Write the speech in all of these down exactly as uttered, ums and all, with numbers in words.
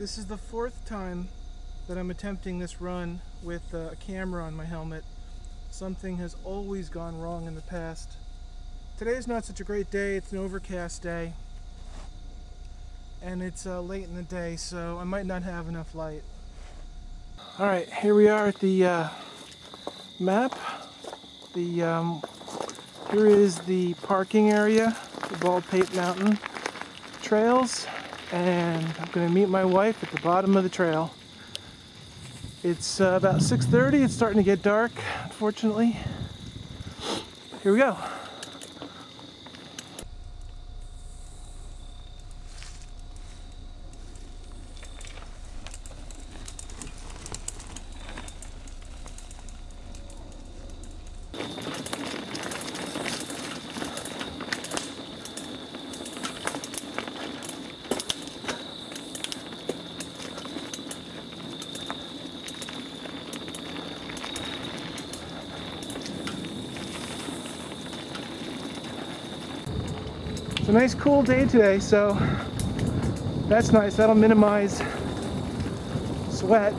This is the fourth time that I'm attempting this run with a camera on my helmet. Something has always gone wrong in the past. Today's not such a great day. It's an overcast day. And it's uh, late in the day, so I might not have enough light. All right, here we are at the uh, map. The um, here is the parking area, the Baldpate Mountain trails, and I'm going to meet my wife at the bottom of the trail. It's uh, about six thirty. It's starting to get dark, unfortunately. Here we go. A nice cool day today, so that's nice. That'll minimize sweat.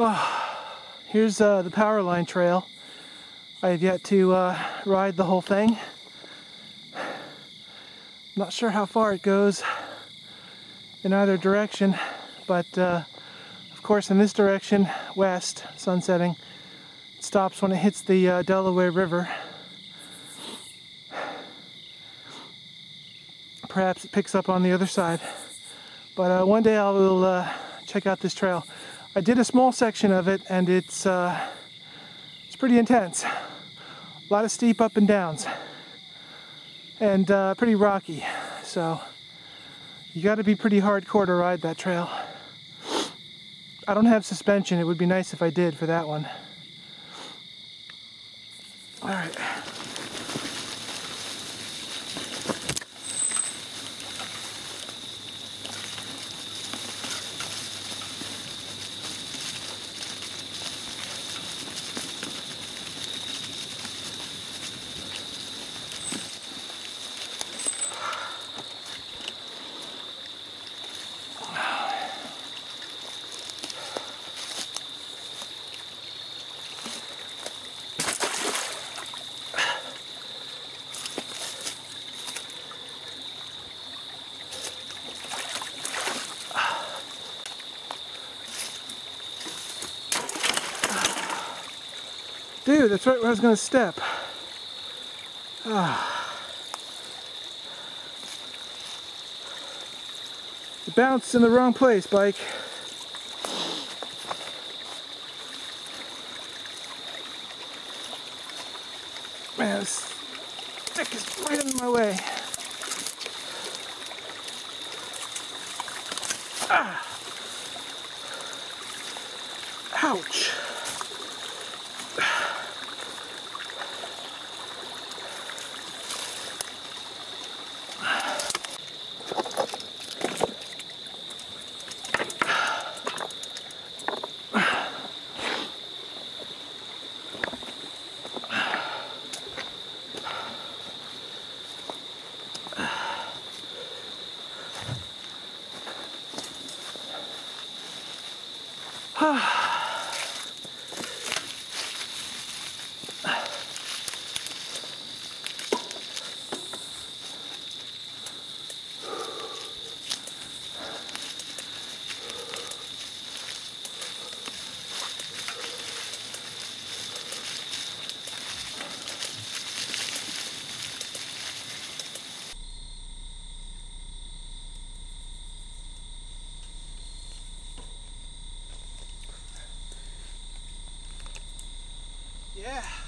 Oh, here's uh, the power line trail. I have yet to uh, ride the whole thing. Not sure how far it goes in either direction, but uh, of course in this direction, west, sunsetting, it stops when it hits the uh, Delaware River. Perhaps it picks up on the other side, but uh, one day I will uh, check out this trail. I did a small section of it, and it's uh, it's pretty intense. A lot of steep up and downs, and uh, pretty rocky, so you got to be pretty hardcore to ride that trail. I don't have suspension. It would be nice if I did for that one. All right. Dude, that's right where I was going to step. Ah. You bounced in the wrong place, bike. Man, this stick is right in my way. Ah. Ouch. Yeah.